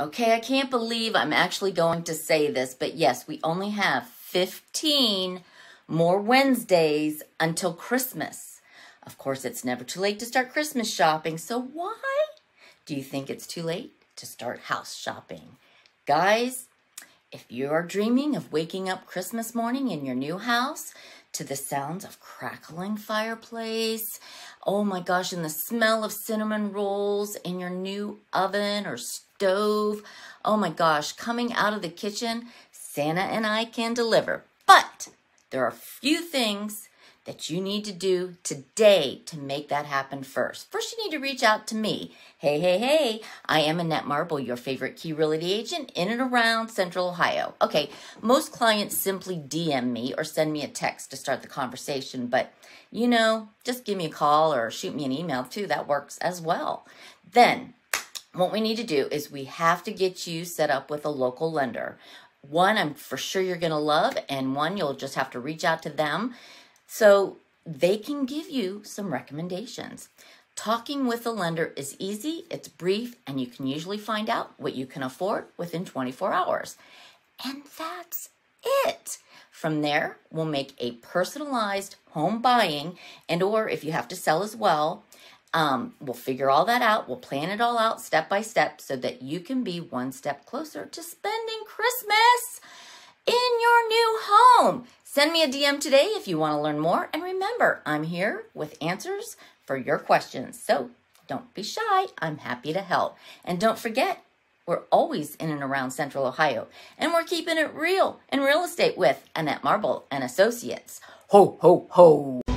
Okay, I can't believe I'm actually going to say this, but yes, we only have 15 more Wednesdays until Christmas. Of course, it's never too late to start Christmas shopping, so why do you think it's too late to start house shopping? Guys, if you are dreaming of waking up Christmas morning in your new house to the sounds of crackling fireplace, oh my gosh, and the smell of cinnamon rolls in your new oven or stove, oh my gosh, coming out of the kitchen, Santa and I can deliver. But there are a few things that you need to do today to make that happen first. First, you need to reach out to me. Hey, hey, hey, I am Annette Marble, your favorite Key Realty agent in and around Central Ohio. Okay, most clients simply DM me or send me a text to start the conversation, but you know, just give me a call or shoot me an email too, that works as well. Then, what we need to do is we have to get you set up with a local lender. One I'm for sure you're gonna love, and one you'll just have to reach out to them so they can give you some recommendations. Talking with a lender is easy, it's brief, and you can usually find out what you can afford within 24 hours. And that's it. From there, we'll make a personalized home buying, and or if you have to sell as well, we'll figure all that out. We'll plan it all out step by step so that you can be one step closer to spending Christmas in your new home. Send me a DM today if you want to learn more. And remember, I'm here with answers for your questions. So don't be shy. I'm happy to help. And don't forget, we're always in and around Central Ohio. And we're keeping it real in real estate with Annette Marble and Associates. Ho, ho, ho.